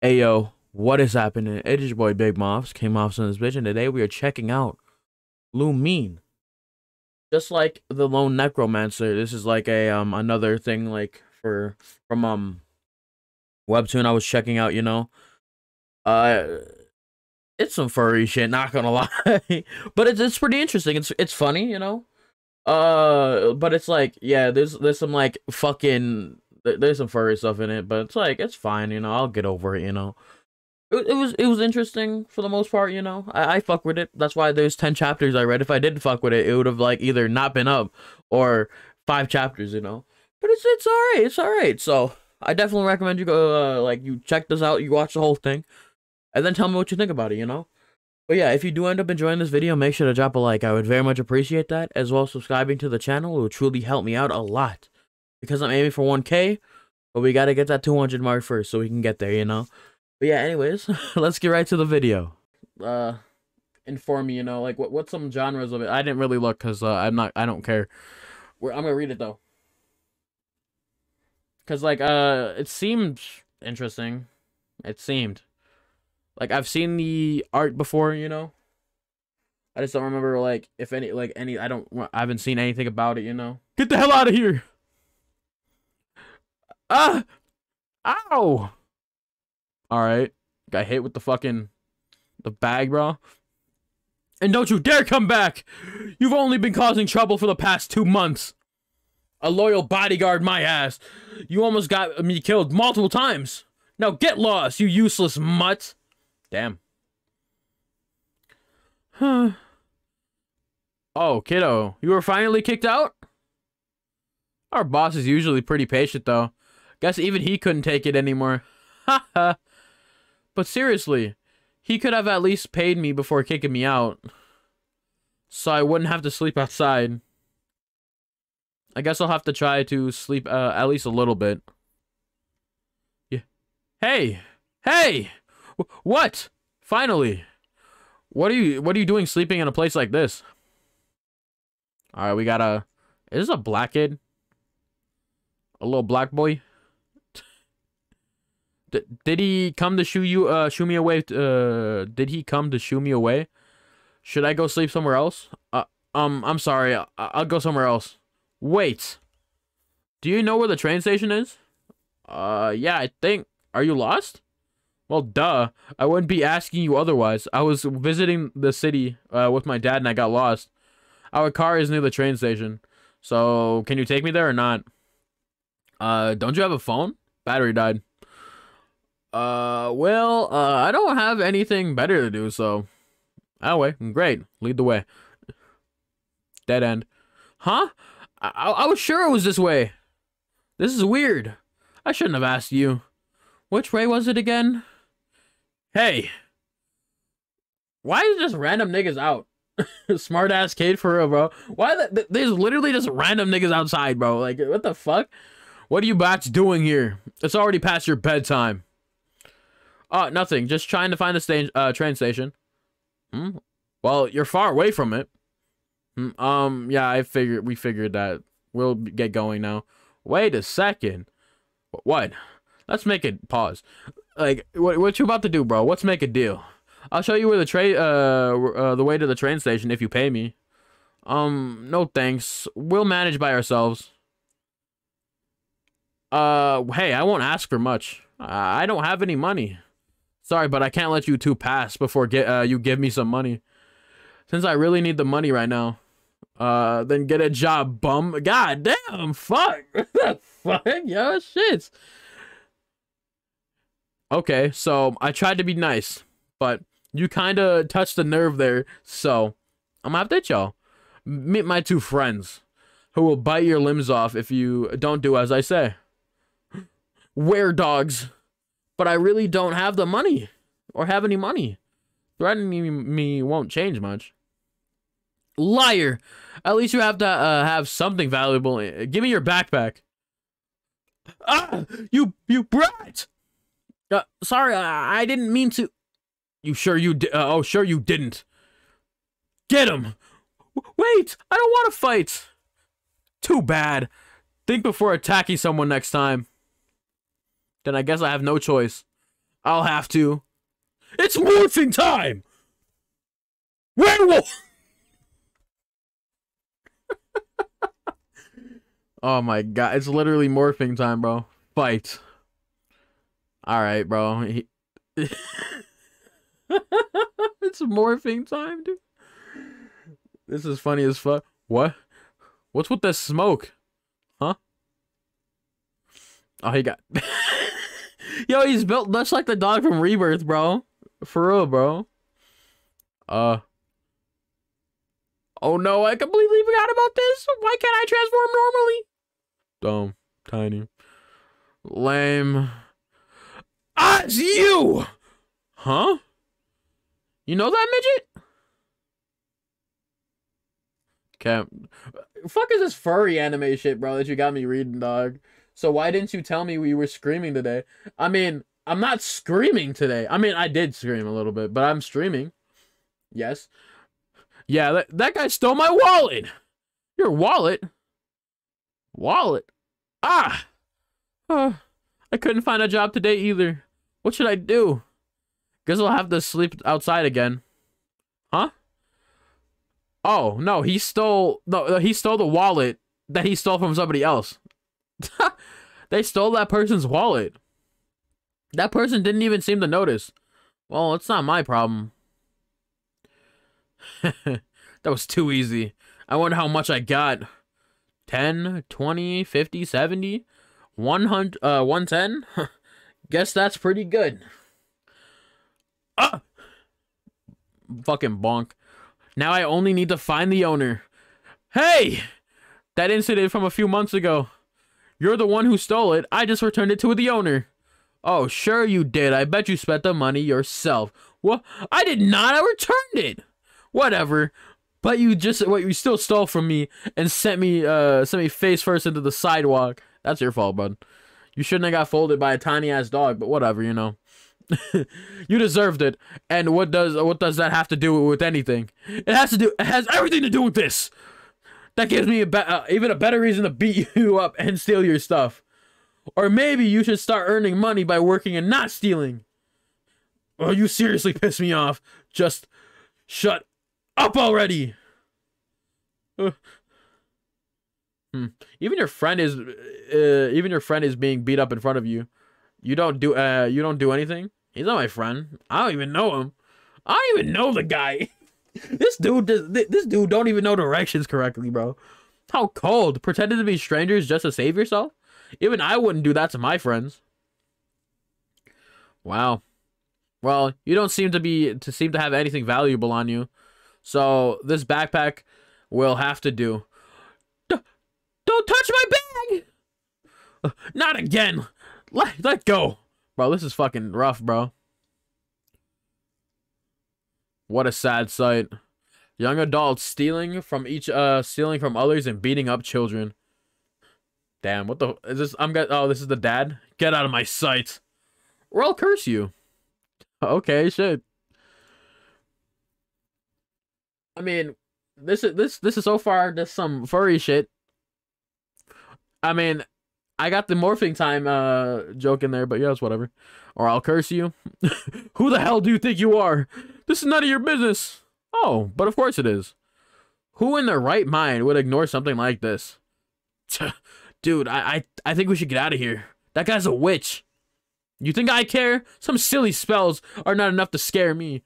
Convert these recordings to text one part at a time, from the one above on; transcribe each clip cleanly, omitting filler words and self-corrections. Hey yo, what is happening? It is your boy Big Moffs, King Moffs on this bitch, and today we are checking out Lumine. Just like the Lone Necromancer, this is like a another thing like from webtoon I was checking out, you know. It's some furry shit, not gonna lie. But it's pretty interesting. It's funny, you know. But it's like, yeah, there's some like fucking there's some furry stuff in it, but it's like, it's fine, you know, I'll get over it, you know. It was interesting for the most part, you know. I fuck with it. That's why there's 10 chapters I read. If I didn't fuck with it, it would have like either not been up or 5 chapters, you know. But it's alright, it's alright. So I definitely recommend you go like, you check this out, you watch the whole thing, and then tell me what you think about it, you know. But yeah, if you do end up enjoying this video, make sure to drop a like. I would very much appreciate that, as well as subscribing to the channel. It would truly help me out a lot, because I'm aiming for 1K, but we gotta get that 200 mark first so we can get there, you know. But yeah, anyways, let's get right to the video. Inform me, you know, like what's some genres of it? I didn't really look because I don't care. I'm gonna read it though, cause like it seemed interesting. It seemed like I've seen the art before, you know. I just don't remember like if any I haven't seen anything about it, you know. Get the hell out of here! Ah! Ow! Alright. Got hit with the fucking... the bag, bro. And don't you dare come back! You've only been causing trouble for the past 2 months. A loyal bodyguard, my ass. You almost got me killed multiple times. Now get lost, you useless mutt. Damn. Huh. Oh, kiddo. You were finally kicked out? Our boss is usually pretty patient, though. Guess even he couldn't take it anymore. Haha. But seriously, he could have at least paid me before kicking me out, so I wouldn't have to sleep outside. I guess I'll have to try to sleep at least a little bit. Yeah. Hey! Hey! What? Finally! What are you doing sleeping in a place like this? Alright, we got a... Is this a black kid? A little black boy? Did he come to shoo me away? Did he come to shoo me away? Should I go sleep somewhere else? I'm sorry. I'll go somewhere else. Wait. Do you know where the train station is? Yeah, I think. Are you lost? Well, duh. I wouldn't be asking you otherwise. I was visiting the city with my dad and I got lost. Our car is near the train station. So, can you take me there or not? Don't you have a phone? Battery died. Well, I don't have anything better to do, so... Anyway, great. Lead the way. Dead end. Huh? I was sure it was this way. This is weird. I shouldn't have asked you. Which way was it again? Hey! Why is just random niggas out? Smart ass kid for real, bro. Why there's literally just random niggas outside, bro. Like, what the fuck? What are you bats doing here? It's already past your bedtime. Nothing. Just trying to find the train station. Hmm? Well, you're far away from it. Yeah, we figured that. We'll get going now. Wait a second. What? Let's make it pause. Like, what you about to do, bro? Let's make a deal. I'll show you where the way to the train station if you pay me. No thanks. We'll manage by ourselves. Hey, I won't ask for much. I don't have any money. Sorry, but I can't let you two pass before you give me some money. Since I really need the money right now. Then get a job, bum. God damn, fuck. What the fuck? Yo, shit. Okay, so I tried to be nice, but you kind of touched the nerve there, so I'm gonna have to hit y'all. Meet my two friends, who will bite your limbs off if you don't do as I say. We're dogs, but I really don't have the money, or have any money. Threatening me won't change much. Liar! At least you have to have something valuable. Give me your backpack. Ah! You brat! Sorry, I didn't mean to. You sure you didn't. Get him! Wait! I don't want to fight! Too bad. Think before attacking someone next time. Then I guess I have no choice. I'll have to. It's morphing time! Werewolf! Oh my god, it's literally morphing time, bro. Fight. Alright, bro. It's morphing time, dude. This is funny as fuck. What? What's with this smoke? Huh? Oh, he got... Yo, he's built much like the dog from Rebirth, bro. For real, bro. Oh no, I completely forgot about this. Why can't I transform normally? Dumb. Tiny. Lame. Ah, it's you! Huh? You know that midget? Okay. Fuck is this furry anime shit, bro, that you got me reading, dog? So why didn't you tell me we were screaming today? I mean, I'm not screaming today. I mean, I did scream a little bit, but I'm streaming. Yes. Yeah, that guy stole my wallet. Your wallet? Wallet? Ah! I couldn't find a job today either. What should I do? Guess I'll have to sleep outside again. Huh? Oh, no, he stole the wallet that he stole from somebody else. They stole that person's wallet. That person didn't even seem to notice. Well, it's not my problem. That was too easy. I wonder how much I got. 10, 20, 50, 70, 100, 110? Guess that's pretty good. Ah! Fucking bonk. Now I only need to find the owner. Hey! That incident from a few months ago. You're the one who stole it. I just returned it to the owner. Oh, sure you did. I bet you spent the money yourself. What? I did not. I returned it. Whatever. But you still stole from me and sent me face first into the sidewalk. That's your fault, bud. You shouldn't have got folded by a tiny ass dog, but whatever, you know. You deserved it. And what does that have to do with anything? It has everything to do with this. That gives me even a better reason to beat you up and steal your stuff. Or maybe you should start earning money by working and not stealing. Oh, you seriously piss me off. Just shut up already. Even your friend is being beat up in front of you. You don't do anything. He's not my friend. I don't even know him. I don't even know the guy. This dude don't even know directions correctly, bro. How cold. Pretending to be strangers just to save yourself? Even I wouldn't do that to my friends. Wow. Well, you don't seem to have anything valuable on you. So, this backpack will have to do. Don't touch my bag! Not again. Let go. Bro, this is fucking rough, bro. What a sad sight. Young adults stealing from others and beating up children. Damn, what the is this? Oh, this is the dad? Get out of my sight. Or I'll curse you. Okay, shit. I mean, this is so far just some furry shit. I mean, I got the morphing time joke in there, but yeah, it's whatever. Or I'll curse you. Who the hell do you think you are? This is none of your business. Oh, but of course it is. Who in their right mind would ignore something like this? Dude, I think we should get out of here. That guy's a witch. You think I care? Some silly spells are not enough to scare me.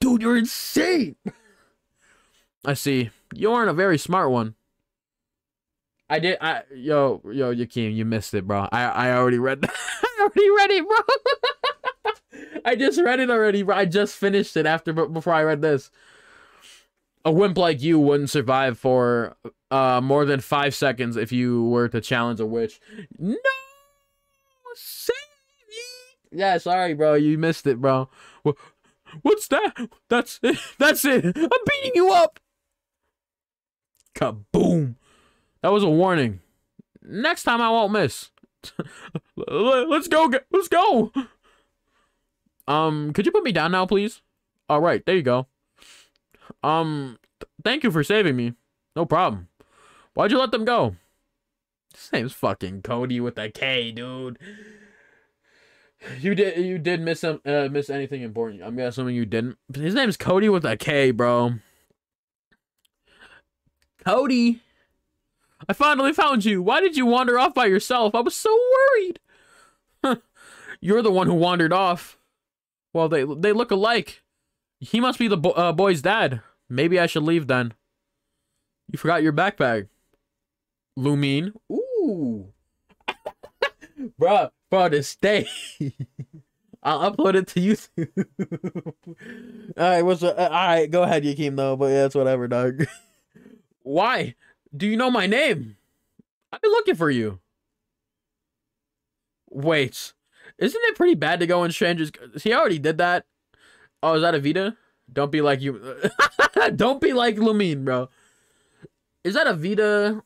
Dude, you're insane. I see. You aren't a very smart one. Yo, Yakeem, you missed it, bro. I already read that. I already read it, bro. I just read it already, bro. I just finished it before I read this. A wimp like you wouldn't survive for more than 5 seconds if you were to challenge a witch. No! Save me! Yeah, sorry, bro. You missed it, bro. What's that? That's it. That's it. I'm beating you up. Kaboom. That was a warning. Next time I won't miss. Let's go. Could you put me down now, please? All right, there you go. Thank you for saving me. No problem. Why'd you let them go? His name's fucking Cody with a K, dude. You did miss some miss anything important? I'm assuming you didn't. His name's Cody with a K, bro. Cody, I finally found you. Why did you wander off by yourself? I was so worried. You're the one who wandered off. Well, they look alike. He must be the boy's dad. Maybe I should leave then. You forgot your backpack. Lumine. Ooh. Bruh, bro, this day. I'll upload it to YouTube. Alright, alright, go ahead, Yakeem, though. But yeah, it's whatever, dog. Why? Do you know my name? I've been looking for you. Wait. Isn't it pretty bad to go in strangers? He already did that. Oh, is that Avita? Don't be like you. Don't be like Lumine, bro. Is that Avita?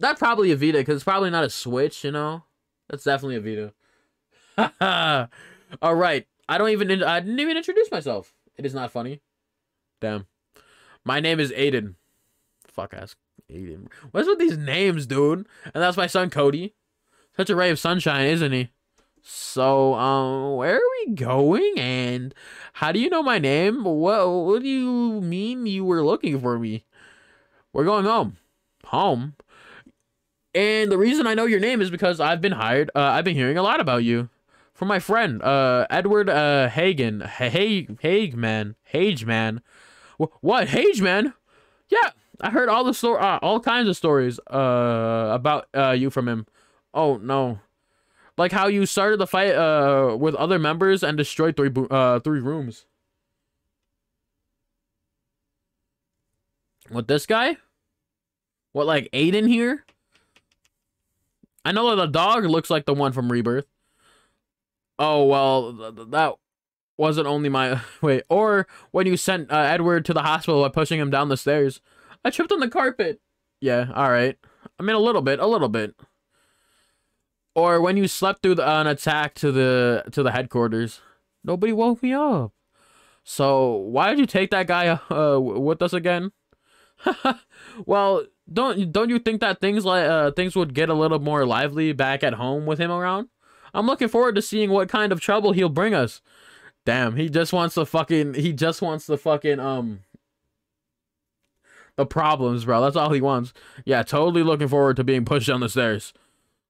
That's probably Avita, because it's probably not a switch, you know? That's definitely Avita. All right. I didn't even introduce myself. It is not funny. Damn. My name is Aiden. Fuck ass Aiden. What's with these names, dude? And that's my son, Cody. Such a ray of sunshine, isn't he? So, where are we going? And how do you know my name? What do you mean you were looking for me? We're going home. Home? And the reason I know your name is because I've been hired. I've been hearing a lot about you from my friend, Edward, Hagen. Hageman. What? Hageman? Yeah, I heard all kinds of stories, about, you from him. Oh, no. Like how you started the fight, with other members and destroyed three rooms. What, this guy? What, like Aiden here? I know that the dog looks like the one from Rebirth. Oh, well, that wasn't only my... Wait, or when you sent Edward to the hospital by pushing him down the stairs. I tripped on the carpet. Yeah, all right. I mean, a little bit. Or when you slept through an attack to the headquarters. Nobody woke me up. So why did you take that guy with us again? Well... Don't you think that things would get a little more lively back at home with him around? I'm looking forward to seeing what kind of trouble he'll bring us. Damn, he just wants the problems, bro. That's all he wants. Yeah, totally looking forward to being pushed down the stairs.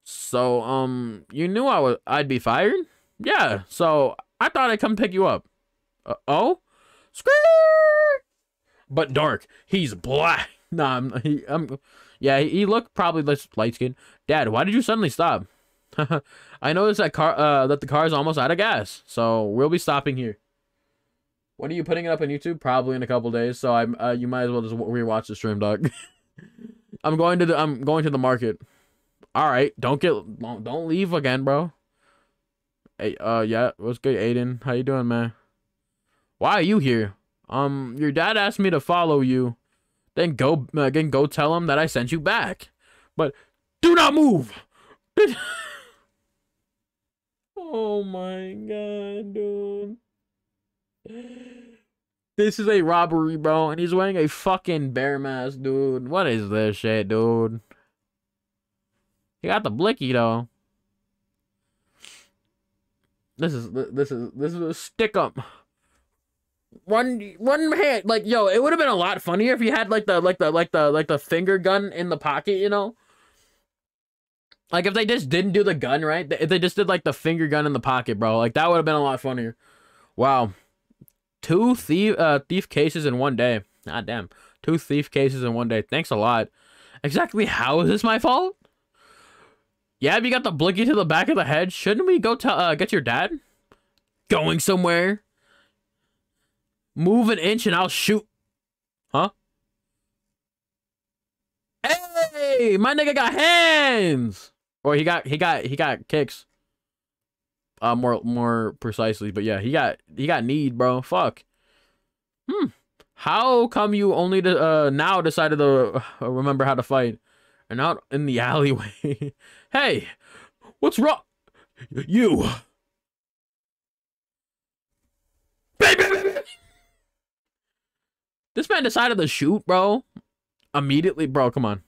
So, you knew I'd be fired? Yeah, so I thought I'd come pick you up. Oh? Screw! But dark. He's black. Nah, he looked probably light-skinned. Dad, why did you suddenly stop? I noticed that the car is almost out of gas, so we'll be stopping here. When are you putting it up on YouTube? Probably in a couple days, so you might as well just rewatch the stream, dog. I'm going to the market. All right, don't leave again, bro. Hey, yeah, what's good, Aiden? How you doing, man? Why are you here? Your dad asked me to follow you. Then go tell him that I sent you back. But do not move. Oh my god, dude. This is a robbery, bro. And he's wearing a fucking bear mask, dude. What is this shit, dude? He got the blicky, though. This is a stick up. One hand, like, yo, it would have been a lot funnier if you had like the finger gun in the pocket, you know. Like if they just didn't do the gun, right? If they just did like the finger gun in the pocket, bro, like that would have been a lot funnier. Wow, 2 thief cases in one day. Ah, damn, 2 thief cases in one day. Thanks a lot. Exactly how is this my fault? Yeah, if you got the blicky to the back of the head, shouldn't we go get your dad? Going somewhere. Move an inch and I'll shoot. Huh? Hey, my nigga got hands. Or he got kicks. More precisely, but yeah, he got need, bro. Fuck. How come you only now decided to remember how to fight and out in the alleyway? Hey, what's wrong? You. Baby. This man decided to shoot, bro. Immediately, bro. Come on.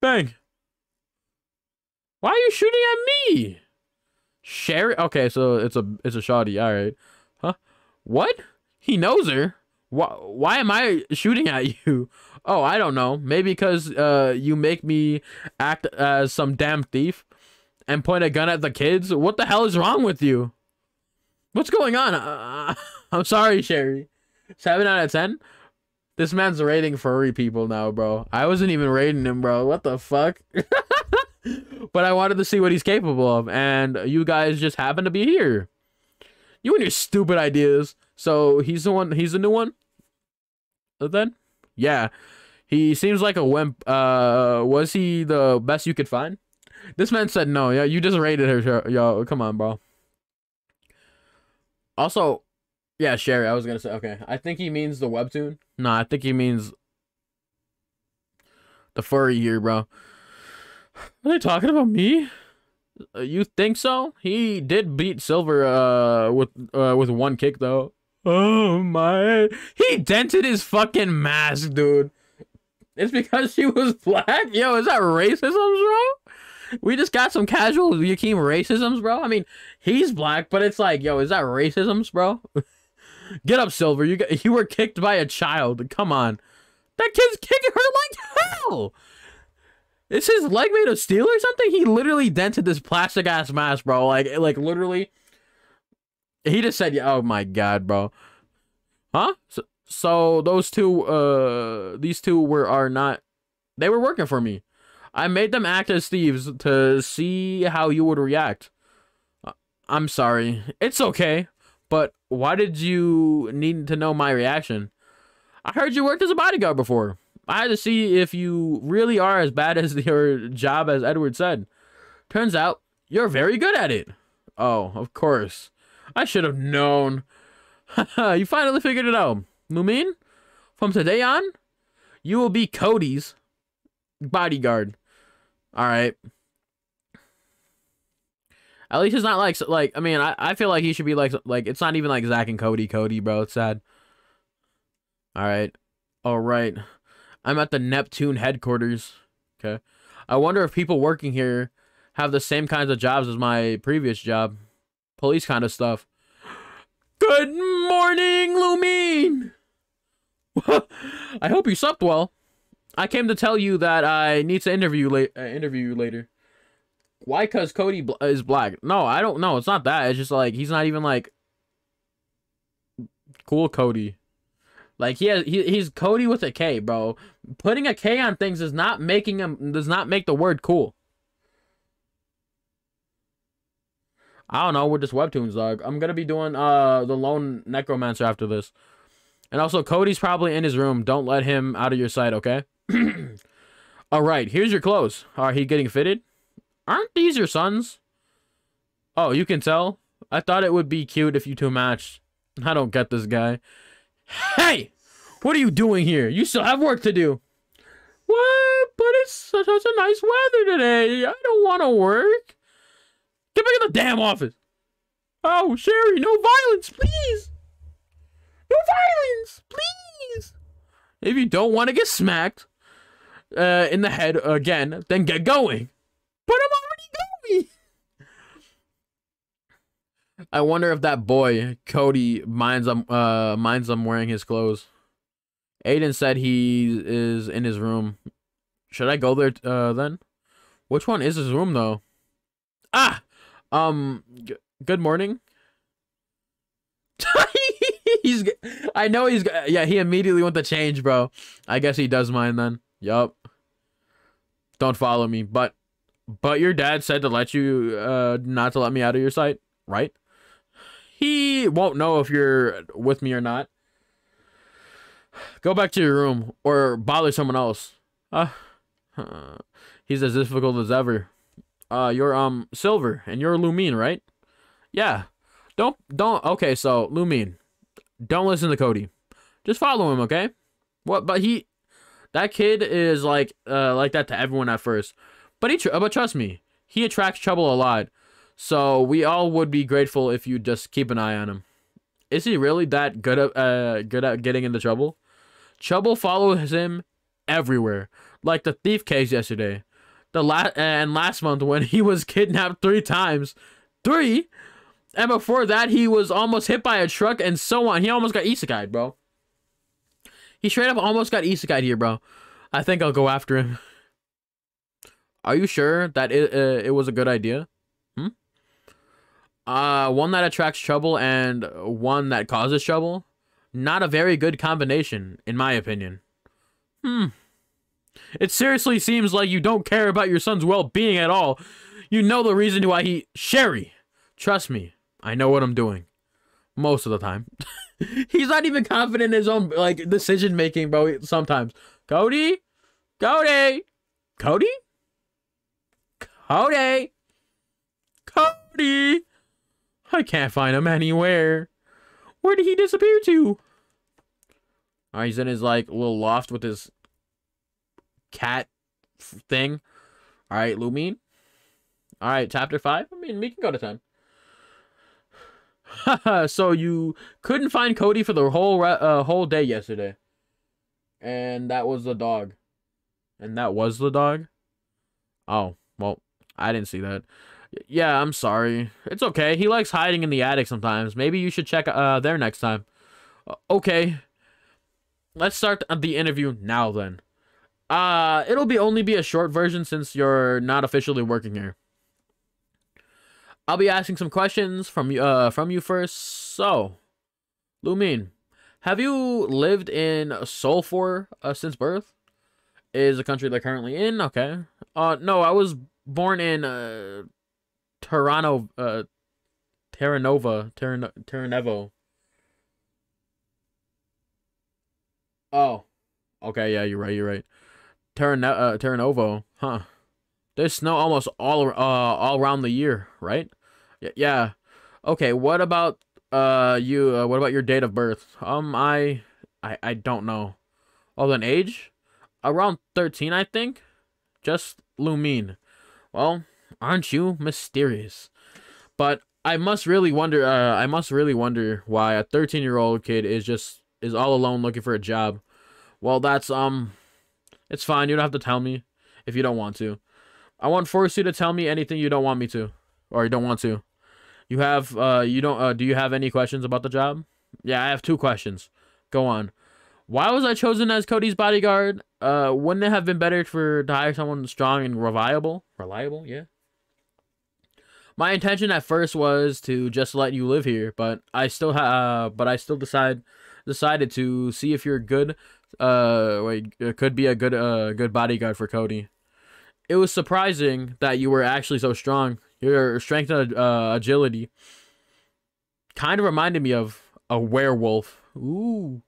Bang. Why are you shooting at me? Sherry. Okay, so it's a shawty. All right. Huh? What? He knows her. Why am I shooting at you? Oh, I don't know. Maybe because you make me act as some damn thief and point a gun at the kids. What the hell is wrong with you? What's going on? I'm sorry, Sherry. 7 out of 10. This man's raiding furry people now, bro. I wasn't even raiding him, bro. What the fuck? But I wanted to see what he's capable of, and you guys just happen to be here. You and your stupid ideas. So he's the one. He's the new one. But then, yeah, he seems like a wimp. Was he the best you could find? This man said no. Yeah, you just raided her, yo. Come on, bro. Also, yeah, Sherry. I was gonna say, okay. I think he means the webtoon. No, I think he means the furry here, bro. Are they talking about me? You think so? He did beat Silver with one kick though. Oh my! He dented his fucking mask, dude. It's because she was black? Yo, is that racism, bro? We just got some casual Yakeem racisms, bro. I mean, he's black, but it's like, yo, is that racisms, bro? Get up, Silver. You were kicked by a child. Come on. That kid's kicking her like hell. Is his leg made of steel or something? He literally dented this plastic ass mask, bro. Like literally. He just said, "Yeah, oh my god, bro." Huh? So those two, these two are not. They were working for me. I made them act as thieves to see how you would react. I'm sorry. It's okay. But why did you need to know my reaction? I heard you worked as a bodyguard before. I had to see if you really are as bad as your job as Edward said. Turns out, you're very good at it. Oh, of course. I should have known. You finally figured it out. Lumine, from today on, you will be Cody's bodyguard. Alright. At least it's not like I mean, I feel like he should be like it's not even like Zach and Cody, bro. It's sad. Alright. Alright. I'm at the Neptune headquarters. Okay. I wonder if people working here have the same kinds of jobs as my previous job. Police kind of stuff. Good morning, Lumine! I hope you slept well. I came to tell you that I need to interview you later. Why? Because Cody is black. No, I don't know. It's not that. It's just like, he's not even like... Cool Cody. Like he's Cody with a K, bro. Putting a K on things is not making him does not make the word cool. I don't know, we're just webtoons, dog. I'm gonna be doing the lone necromancer after this. And also Cody's probably in his room. Don't let him out of your sight, okay? Alright, here's your clothes. Are he getting fitted? Aren't these your sons? Oh, you can tell? I thought it would be cute if you two matched. I don't get this guy. Hey! What are you doing here? You still have work to do. What? But it's such a nice weather today. I don't want to work. Get back in the damn office. Oh, Sherry, no violence, please. No violence, please. If you don't want to get smacked in the head again, then get going. But I'm already going. I wonder if that boy, Cody, minds I'm wearing his clothes. Aiden said he is in his room. Should I go there then? Which one is his room though? Ah, good morning. I know he's. Yeah, he immediately went to change, bro. I guess he does mind then. Yup. Don't follow me, but your dad said to let you not to let me out of your sight, right? He won't know if you're with me or not. Go back to your room or bother someone else. He's as difficult as ever. You're Silver and you're Lumine, right? Yeah. Don't okay, so Lumine. Don't listen to Cody. Just follow him, okay? What but he that kid is like that to everyone at first. But trust me, he attracts trouble a lot. So we all would be grateful if you just keep an eye on him. Is he really that good at getting into trouble? Trouble follows him everywhere, like the thief case yesterday, last month when he was kidnapped three times, and before that he was almost hit by a truck and so on. He almost got isekai'd, bro. He straight up almost got isekai'd here, bro. I think I'll go after him. Are you sure that it was a good idea? One that attracts trouble and one that causes trouble? Not a very good combination, in my opinion. It seriously seems like you don't care about your son's well-being at all. You know the reason why he... Sherry! Trust me, I know what I'm doing. Most of the time. He's not even confident in his own, like, decision-making, bro, sometimes. Cody? Cody? Cody? Cody? Cody? I can't find him anywhere. Where did he disappear to? Alright, he's in his, like, little loft with his cat thing. Alright, Lumine. Alright, chapter 5. I mean, we can go to 10. Haha, so you couldn't find Cody for the whole day yesterday. And that was the dog. And that was the dog? Oh, well, I didn't see that. Yeah, I'm sorry. It's okay. He likes hiding in the attic sometimes. Maybe you should check there next time. Okay. Let's start the interview now, then. It'll be only be a short version since you're not officially working here. I'll be asking some questions from you first. So, Lumine, have you lived in Sol since birth? Is the country they're currently in? Okay. No, I was born in Terranova. Oh, okay, yeah, you're right. Terranova, huh? There's snow almost all around the year, right? Yeah. Okay, what about you? What about your date of birth? I don't know. Oh, then age? Around 13, I think. Just Lumine. Well, aren't you mysterious? But I must really wonder. I must really wonder why a 13-year-old kid is all alone looking for a job. Well, that's it's fine. You don't have to tell me if you don't want to. I won't force you to tell me anything you don't want me to, or you don't want to. You have do you have any questions about the job? Yeah, I have 2 questions. Go on. Why was I chosen as Cody's bodyguard? Wouldn't it have been better to hire someone strong and reliable? Reliable, yeah. My intention at first was to just let you live here, but I still decided to see if you're good. Could be a good bodyguard for Cody. It was surprising that you were actually so strong. Your strength and agility kind of reminded me of a werewolf. Ooh.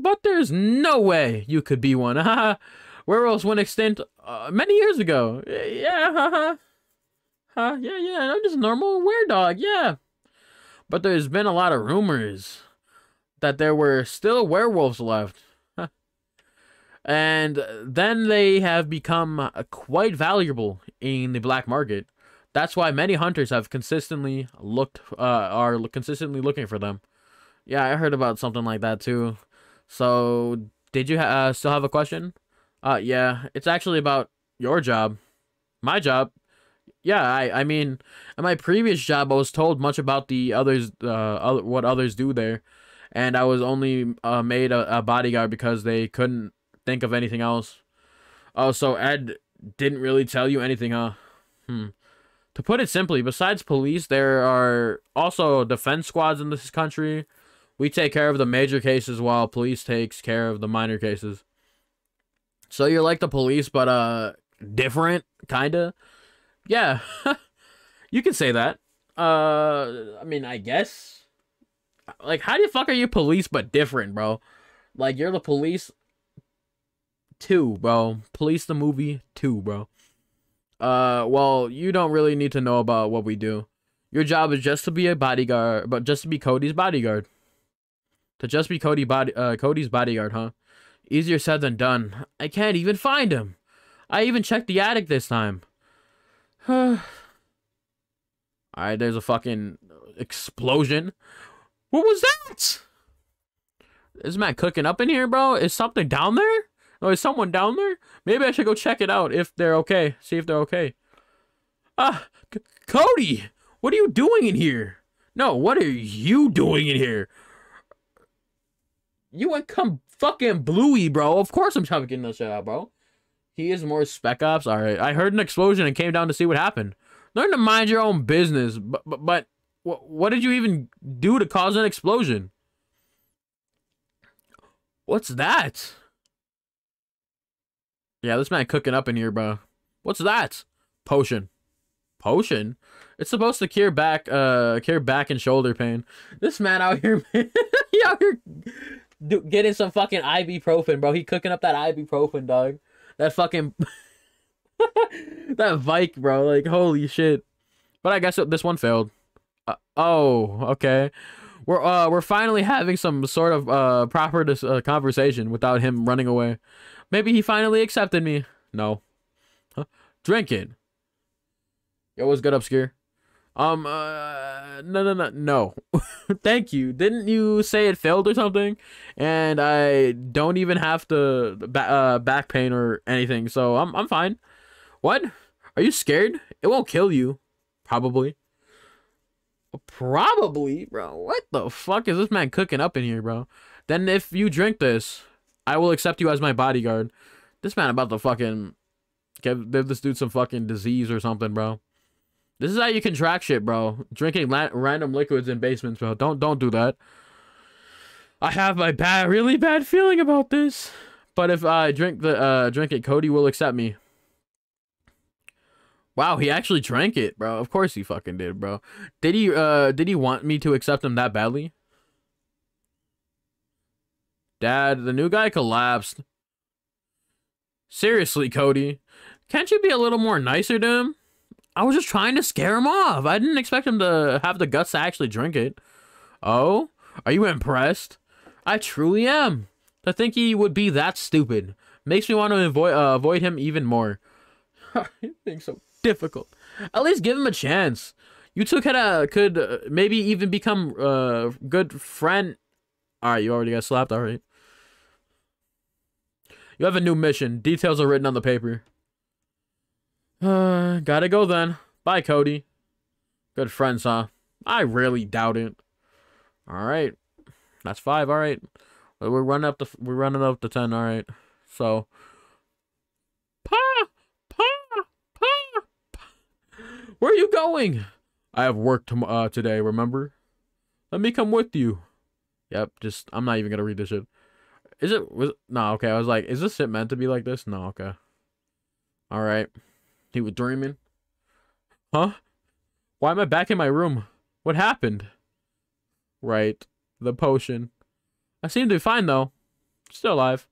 But there's no way you could be one. Werewolves went extinct many years ago. Yeah, yeah. I'm just a normal weredog, yeah. But there's been a lot of rumors that there were still werewolves left. And then they have become quite valuable in the black market. That's why many hunters have consistently are consistently looking for them. Yeah, I heard about something like that too. So, did you still have a question? Yeah, it's actually about your job. My job? Yeah, I mean, at my previous job, I was told much about the others, what others do there. And I was only made a bodyguard because they couldn't think of anything else. Oh, so Ed didn't really tell you anything, huh? To put it simply, besides police, there are also defense squads in this country. We take care of the major cases while police takes care of the minor cases. So you're like the police, but different, kinda? Yeah, you can say that. I mean, I guess. Like, how the fuck are you police but different, bro? Like, you're the police too, bro. Police the movie too, bro. Well, you don't really need to know about what we do. Your job is just to be a bodyguard, but just to be Cody's bodyguard. To just be Cody's bodyguard, huh? Easier said than done. I can't even find him. I even checked the attic this time. Alright, there's a fucking explosion. What was that? Is Matt cooking up in here, bro? Is something down there? Oh, is someone down there? Maybe I should go check it out if they're okay. See if they're okay. Cody, what are you doing in here? No, what are you doing in here? You went come fucking Bluey, bro. Of course I'm trying to get this shit out, bro. He is more Spec Ops. All right. I heard an explosion and came down to see what happened. Learn to mind your own business. But what did you even do to cause an explosion? What's that? Yeah, this man cooking up in here, bro. What's that? Potion. Potion? It's supposed to cure back and shoulder pain. This man out here, man. He out here getting some fucking ibuprofen, bro. He cooking up that ibuprofen, dog. That fucking... that Vike, bro. Like, holy shit. But I guess this one failed. Oh, okay. We're finally having some sort of proper conversation without him running away. Maybe he finally accepted me. No. Huh? Drink it. Yo, what's good, Obscure? No. Thank you. Didn't you say it failed or something? And I don't even have to back pain or anything, so I'm fine. What? Are you scared? It won't kill you. Probably. Probably, bro. What the fuck is this man cooking up in here, bro? Then if you drink this... I will accept you as my bodyguard. This man about to fucking give this dude some fucking disease or something, bro. This is how you contract shit, bro. Drinking random liquids in basements, bro. Don't do that. I have my really bad feeling about this. But if I drink it, Cody will accept me. Wow, he actually drank it, bro. Of course he fucking did, bro. Did he want me to accept him that badly? Dad, the new guy collapsed. Seriously, Cody. Can't you be a little more nicer to him? I was just trying to scare him off. I didn't expect him to have the guts to actually drink it. Oh? Are you impressed? I truly am. To think he would be that stupid makes me want to avoid him even more. It's so difficult. At least give him a chance. You two could maybe even become good friend. Alright, you already got slapped. Alright. You have a new mission. Details are written on the paper. Gotta go then. Bye, Cody. Good friends, huh? I really doubt it. Alright. That's 5, alright. We're running up to 10, alright. So Pa! Where are you going? I have work today, remember? Let me come with you. Yep, just, I'm not even gonna read this shit. Is it, was, nah, okay, I was like, is this shit meant to be like this? No, okay. Alright. He was dreaming. Huh? Why am I back in my room? What happened? Right. The potion. I seem to be fine, though. Still alive.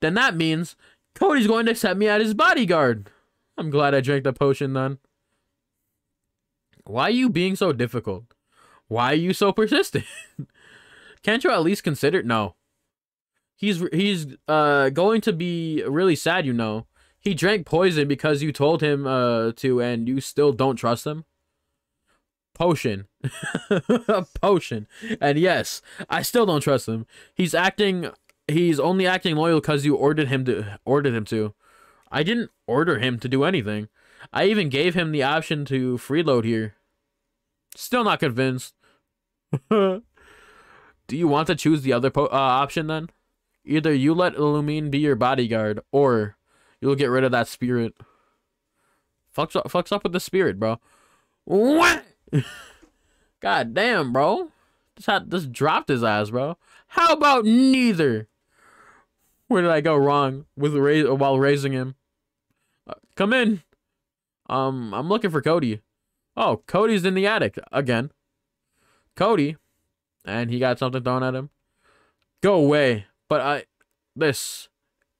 Then that means Cody's going to accept me as his bodyguard. I'm glad I drank the potion, then. Why are you being so difficult? Why are you so persistent? Can't you at least consider? No. He's going to be really sad, you know. He drank poison because you told him to, and you still don't trust him. Potion. Potion. And yes, I still don't trust him. He's only acting loyal because you ordered him to. I didn't order him to do anything. I even gave him the option to freeload here. Still not convinced. Do you want to choose the other option then? Either you let Lumine be your bodyguard, or you'll get rid of that spirit. Fucks up with the spirit, bro. What? God damn, bro. Just dropped his ass, bro. How about neither? Where did I go wrong with while raising him? Come in. I'm looking for Cody. Oh, Cody's in the attic again. Cody. And he got something thrown at him. Go away. But is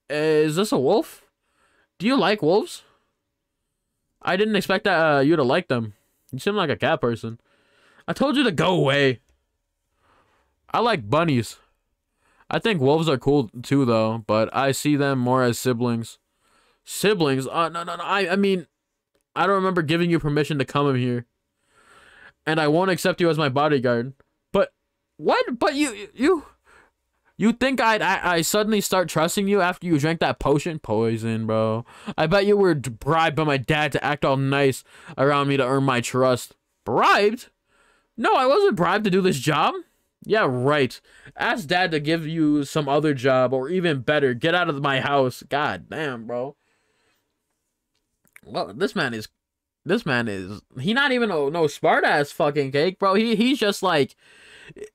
this a wolf? Do you like wolves? I didn't expect that you to like them. You seem like a cat person. I told you to go away. I like bunnies. I think wolves are cool too, though. But I see them more as siblings. Siblings? No. I mean, I don't remember giving you permission to come in here. And I won't accept you as my bodyguard. What? But you You think I suddenly start trusting you after you drank that potion? Poison, bro. I bet you were bribed by my dad to act all nice around me to earn my trust. Bribed? No, I wasn't bribed to do this job. Yeah, right. Ask dad to give you some other job, or even better, get out of my house. God damn, bro. Well, this man is, he not even no smart ass fucking cake, bro. He's just like,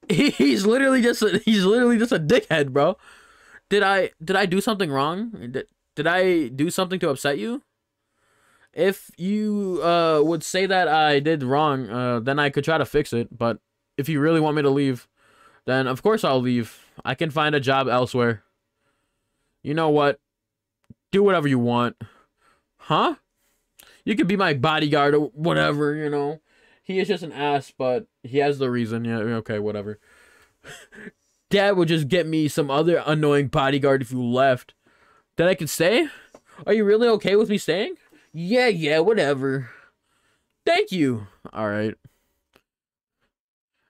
he's literally just a dickhead, bro. Did I do something wrong? Did I do something to upset you? If you would say that I did wrong, then I could try to fix it. But if you really want me to leave, then of course I'll leave. I can find a job elsewhere. You know what? Do whatever you want. Huh? You could be my bodyguard or whatever, you know. He is just an ass, but he has the reason. Yeah, okay, whatever. Dad would just get me some other annoying bodyguard if you left. Then I could stay? Are you really okay with me staying? Yeah, whatever. Thank you. Alright.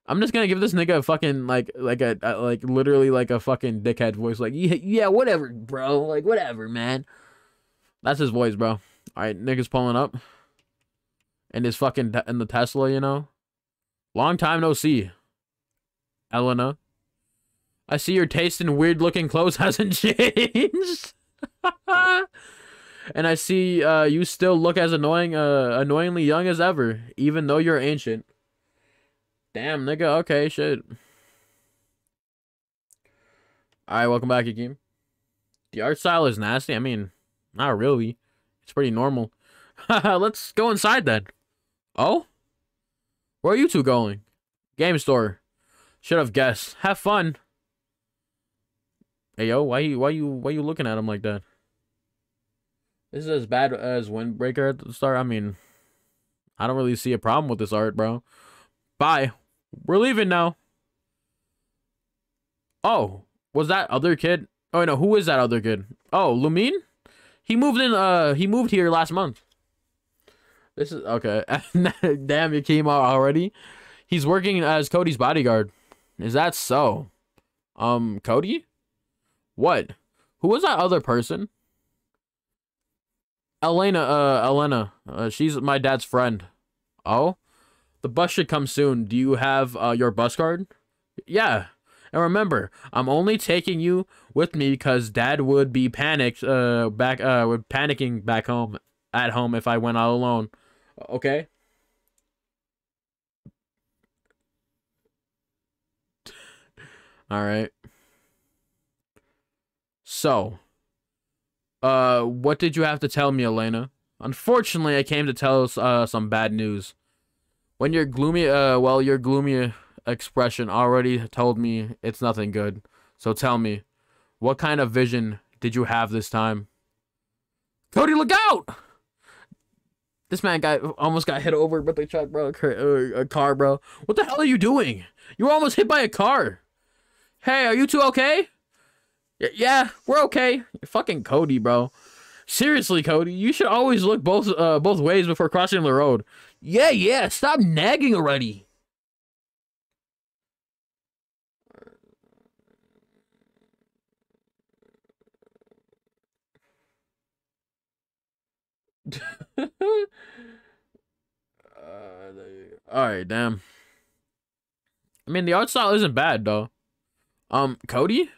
I'm just gonna give this nigga a fucking, like literally, like, a fucking dickhead voice. Like, yeah, whatever, bro. Like, whatever, man. That's his voice, bro. Alright, nigga's pulling up. And his fucking, in the Tesla, you know? Long time no see, Elena. I see your taste in weird-looking clothes hasn't changed. And I see you still look as annoying, annoyingly young as ever, even though you're ancient. Damn, nigga, okay, shit. Alright, welcome back, Yakeem. The art style is nasty. I mean, not really. It's pretty normal. Let's go inside then. Oh? Where are you two going? Game store. Should have guessed. Have fun. Hey yo, why you looking at him like that? This is as bad as Windbreaker at the start. I mean, I don't really see a problem with this art, bro. Bye. We're leaving now. Oh, was that other kid? Oh no, who is that other kid? Oh, Lumine? He moved in. He moved here last month. This is okay. Damn, you came out already. He's working as Cody's bodyguard. Is that so? Cody? What? Who was that other person? Elena. Elena. She's my dad's friend. Oh, the bus should come soon. Do you have your bus card? Yeah. And remember, I'm only taking you with me because Dad would be panicked, panicking back home, at home if I went all alone. Okay. All right. So, what did you have to tell me, Elena? Unfortunately, I came to tell some bad news. When your gloomy, your gloomy expression already told me it's nothing good. So tell me, what kind of vision did you have this time? Cody, look out! This man almost got hit over by the truck, bro. A car, bro. What the hell are you doing? You were almost hit by a car. Hey, are you two okay? Yeah, we're okay. You're fucking Cody, bro. Seriously, Cody, you should always look both ways before crossing the road. Yeah, stop nagging already. Alright, damn. I mean, the art style isn't bad, though. Cody?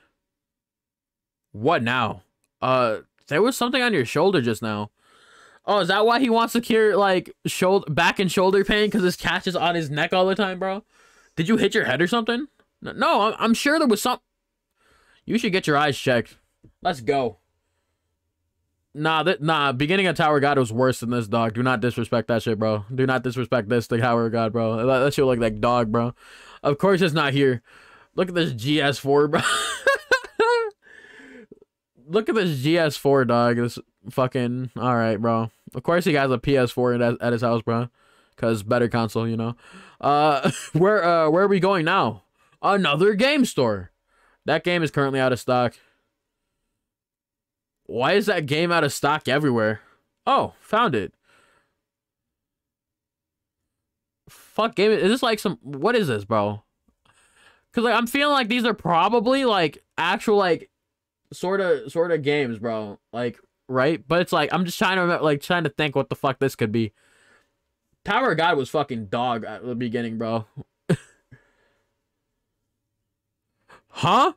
What now? There was something on your shoulder just now. Oh, is that why he wants to cure, like, back and shoulder pain? Because his catch is on his neck all the time, bro? Did you hit your head or something? No, I'm sure there was some... You should get your eyes checked. Let's go. Nah, beginning of Tower God was worse than this, dog. Do not disrespect that shit, bro. Do not disrespect this, the Tower God, bro. That shit look like dog, bro. Of course it's not here. Look at this GS4, bro. Look at this GS4, dog. This fucking... Alright, bro. Of course he has a PS4 at his house, bro. Because better console, you know. Where are we going now? Another game store. That game is currently out of stock. Why is that game out of stock everywhere? Oh, found it. Fuck game. Is this like some... What is this, bro? Because like, I'm feeling like these are probably like actual like sort of games, bro. Like, right? But it's like I'm just trying to remember, like trying to think what the fuck this could be. Tower of God was fucking dog at the beginning, bro. Huh?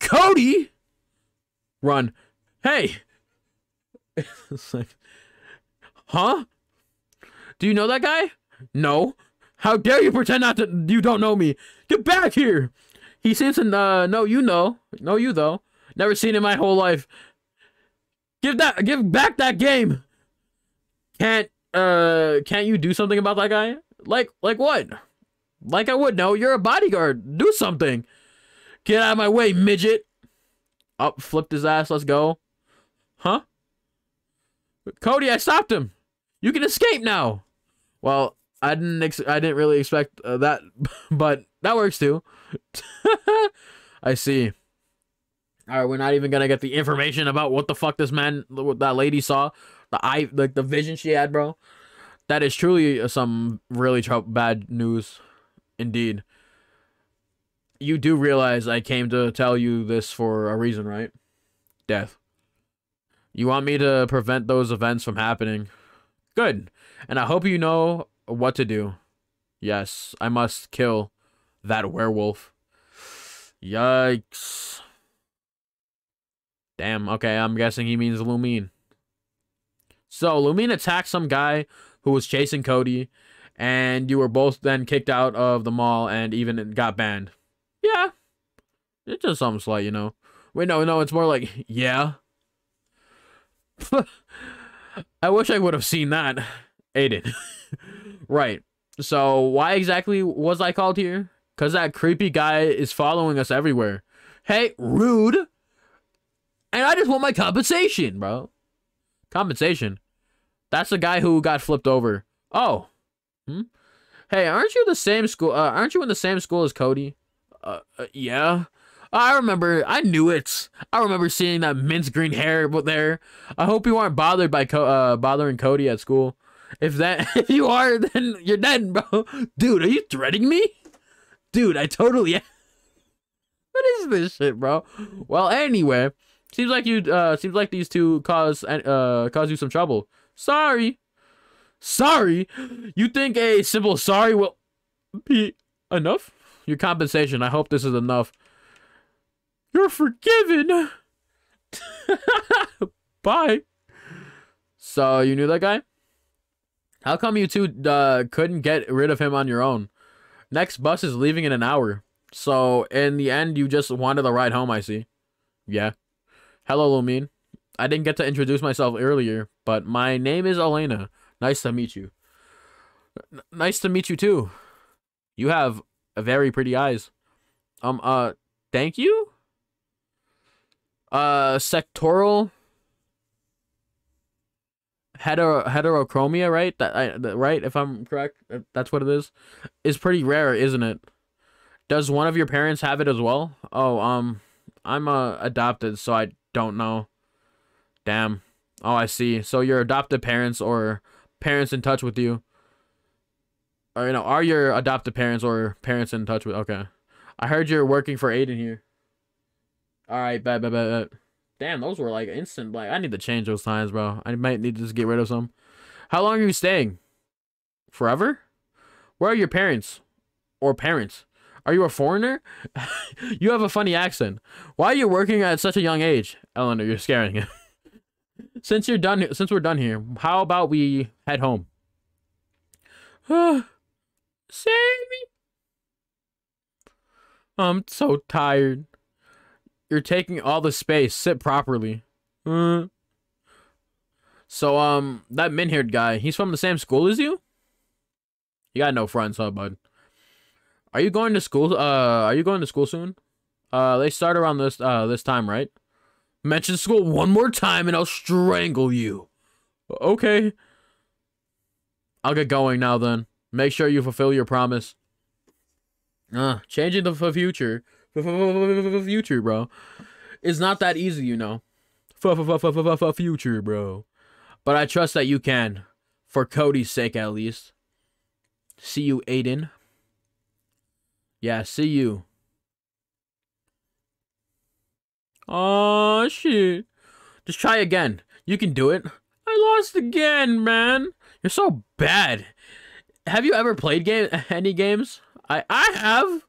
Cody? Run. Hey. It's like, huh? Do you know that guy? No. How dare you pretend not to? You don't know me. Get back here. He seems to know you know. Know you though. Never seen in my whole life. Give back that game. Can't you do something about that guy? Like what? Like I would know. You're a bodyguard. Do something. Get out of my way, midget. Up, flipped his ass. Let's go. Huh? Cody, I stopped him. You can escape now. Well, I didn't really expect that, but that works too. I see. All right, we're not even gonna get the information about what the fuck this man, what that lady saw, the eye, like the vision she had, bro. That is truly some really bad news, indeed. You do realize I came to tell you this for a reason, right? Death. You want me to prevent those events from happening? Good. And I hope you know what to do. Yes, I must kill that werewolf. Yikes. Damn, okay, I'm guessing he means Lumine. So, Lumine attacked some guy who was chasing Cody, and you were both then kicked out of the mall and even got banned. Yeah. It's just something slight, you know. Wait, no, it's more like, yeah. I wish I would have seen that. Aiden. Right. So, why exactly was I called here? Because that creepy guy is following us everywhere. Hey, rude. And I just want my compensation, bro. Compensation? That's the guy who got flipped over. Oh. Hmm? Hey, aren't you the same school? Aren't you in the same school as Cody? Yeah. I remember. I knew it. I remember seeing that mince green hair there. I hope you aren't bothered by bothering Cody at school. If you are, then you're dead, bro. Dude, are you threatening me? Dude, I totally am. What is this shit, bro? Well, anyway, seems like these two cause you some trouble. Sorry. Sorry? You think a simple sorry will be enough? Your compensation. I hope this is enough. You're forgiven. Bye. So you knew that guy? How come you two couldn't get rid of him on your own? Next bus is leaving in an hour. So in the end, you just wanted the ride home, I see. Yeah. Hello, Lumine. I didn't get to introduce myself earlier, but my name is Elena. Nice to meet you. Nice to meet you too. You have very pretty eyes. Thank you? Sectoral heterochromia, right? Right, if I'm correct, that's what it is. It's pretty rare, isn't it? Does one of your parents have it as well? Oh, I'm adopted, so I don't know. Damn. Oh, I see. So your adopted parents or parents in touch with you? Or, you know, are your adopted parents or parents in touch with? Okay. I heard you're working for Aiden here. All right, bet. Damn, those were like instant. Like, I need to change those times, bro. I might need to just get rid of some. How long are you staying? Forever? Where are your parents? Or parents? Are you a foreigner? You have a funny accent. Why are you working at such a young age? Eleanor, you're scaring him. Since we're done here, how about we head home? Save me. I'm so tired. You're taking all the space. Sit properly. So, that min-haired guy, he's from the same school as you? You got no friends, huh, bud? Are you going to school? Are you going to school soon? They start around this time, right? Mention school one more time and I'll strangle you. Okay. I'll get going now, then. Make sure you fulfill your promise. Changing the future. Future, bro. It's not that easy, you know. Future, bro. But I trust that you can. For Cody's sake, at least. See you, Aiden. Yeah, see you. Oh shit. Just try again. You can do it. I lost again, man. You're so bad. Have you ever played any games? I have.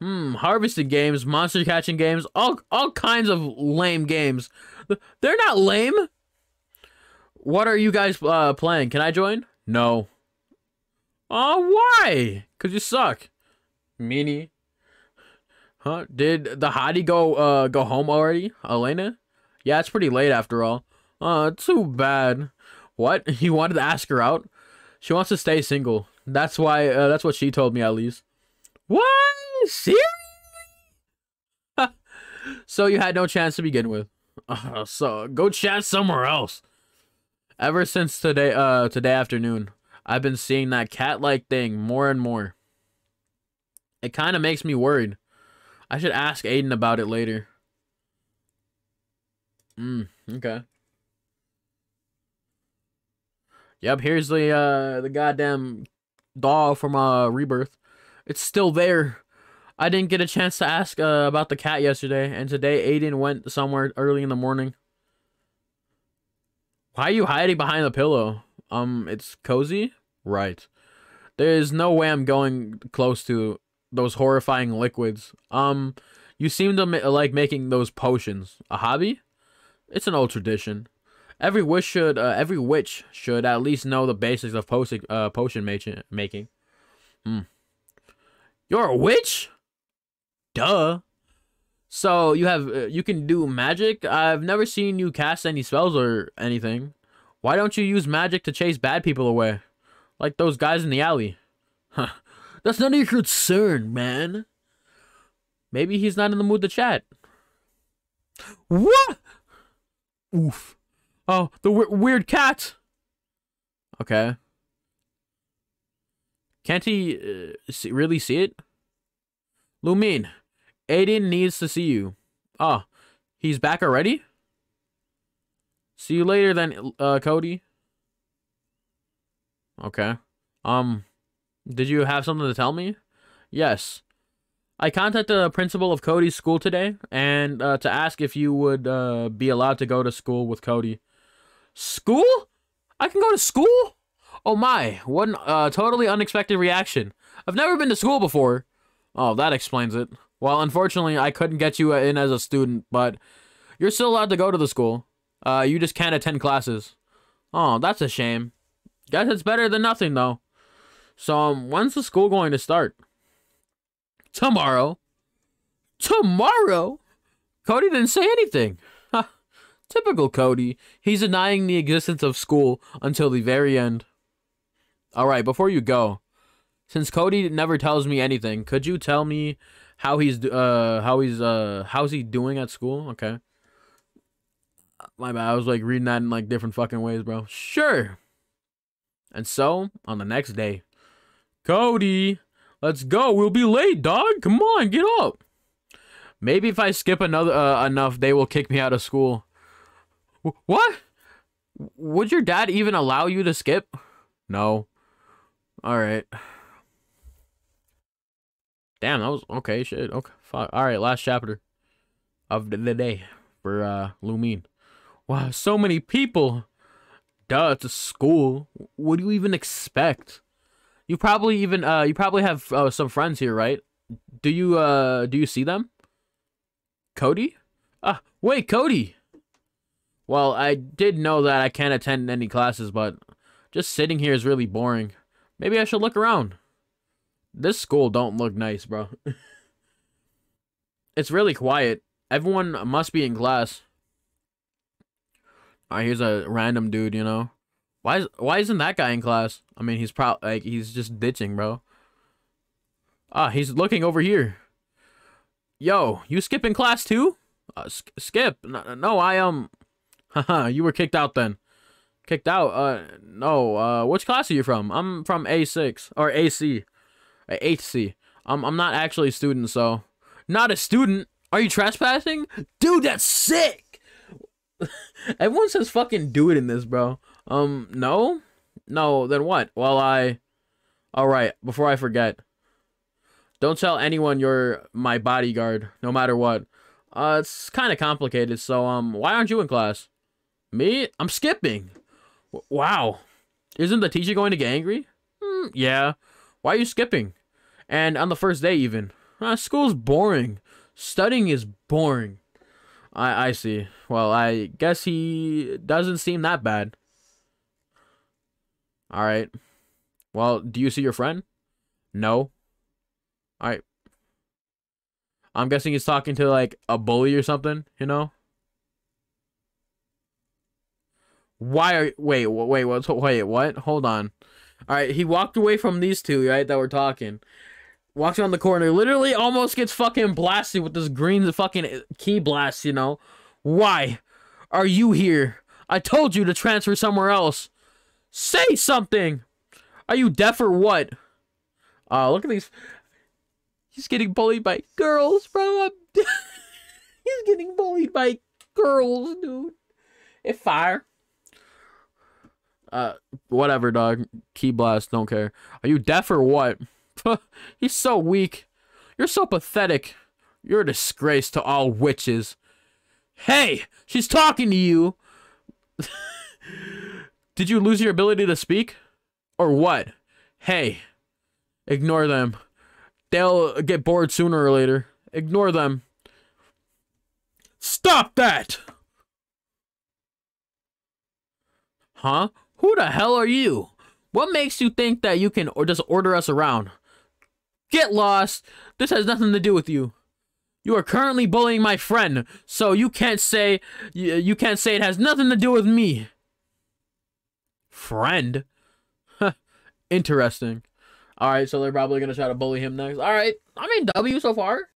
Harvesting games, monster catching games, all kinds of lame games. They're not lame. What are you guys playing? Can I join? No. Why? 'Cause you suck. Meanie. Huh? Did the hottie go home already? Elena? Yeah, it's pretty late after all. Too bad. What? You wanted to ask her out? She wants to stay single. That's why. That's what she told me, at least. What? Seriously? So you had no chance to begin with. So go chat somewhere else. Ever since today afternoon, I've been seeing that cat-like thing more and more. It kind of makes me worried. I should ask Aiden about it later. Okay. Yep, here's the goddamn doll from Rebirth. It's still there. I didn't get a chance to ask about the cat yesterday, and today Aiden went somewhere early in the morning. Why are you hiding behind the pillow? It's cozy? Right. There is no way I'm going close to those horrifying liquids. You seem to like making those potions. A hobby? It's an old tradition. Every witch should at least know the basics of potion making. You're a witch? Duh. So you can do magic? I've never seen you cast any spells or anything. Why don't you use magic to chase bad people away, like those guys in the alley? Huh. That's none of your concern, man. Maybe he's not in the mood to chat. What? Oof. Oh, the weird cat. Okay. Can't he really see it? Lumine, Aiden needs to see you. Ah, oh, he's back already? See you later then, Cody. Okay. Did you have something to tell me? Yes. I contacted the principal of Cody's school today and to ask if you would be allowed to go to school with Cody. School? I can go to school? Oh my, what an totally unexpected reaction. I've never been to school before. Oh, that explains it. Well, unfortunately, I couldn't get you in as a student, but you're still allowed to go to the school. You just can't attend classes. Oh, that's a shame. Guess it's better than nothing, though. So, when's the school going to start? Tomorrow. Tomorrow? Cody didn't say anything. Ha. Typical Cody. He's denying the existence of school until the very end. Alright, before you go, since Cody never tells me anything, could you tell me how's he doing at school? Okay. My bad, I was like reading that in like different fucking ways, bro. Sure. And so, on the next day, Cody, let's go. We'll be late, dog. Come on, get up. Maybe if I skip another enough, they will kick me out of school. What? Would your dad even allow you to skip? No. All right. Damn, that was okay. Shit. Okay. Fuck. All right. Last chapter of the day for Lumine. Wow, so many people. Duh, it's a school. What do you even expect? You probably have some friends here, right? Do you see them? Cody? Ah, wait, Cody. Well, I did know that I can't attend any classes, but just sitting here is really boring. Maybe I should look around. This school don't look nice, bro. It's really quiet. Everyone must be in class. Alright, here's a random dude, you know. Why isn't that guy in class? I mean, he's probably like he's just ditching, bro. Ah, he's looking over here. Yo, you skipping class too? Skip? No, I haha, you were kicked out then. Kicked out? No. Which class are you from? I'm from A6 or AC, HC. I'm not actually a student, so not a student. Are you trespassing, dude? That's sick. Everyone says fucking do it in this, bro. No? No, then what? Well, alright, before I forget. Don't tell anyone you're my bodyguard, no matter what. It's kind of complicated, so, why aren't you in class? Me? I'm skipping. Wow. Isn't the teacher going to get angry? Yeah. Why are you skipping? And on the first day, even. School's boring. Studying is boring. I see. Well, I guess he doesn't seem that bad. Alright. Well, do you see your friend? No. Alright. I'm guessing he's talking to, like, a bully or something, you know? Why are... Wait, what? Hold on. Alright, he walked away from these two, right, that were talking. Walks around the corner, literally almost gets fucking blasted with this green fucking key blast, you know? Why are you here? I told you to transfer somewhere else. Say something! Are you deaf or what? Look at these... He's getting bullied by girls, bro. He's getting bullied by girls, dude. It's fire. Whatever, dog. Key blast, don't care. Are you deaf or what? He's so weak. You're so pathetic. You're a disgrace to all witches. Hey, she's talking to you. Did you lose your ability to speak? Or what? Hey, ignore them. They'll get bored sooner or later. Ignore them. Stop that! Huh? Who the hell are you? What makes you think that you can or just order us around? Get lost! This has nothing to do with you. You are currently bullying my friend, so you can't say it has nothing to do with me. Friend? Interesting. Alright, so they're probably going to try to bully him next. Alright, I mean, W so far.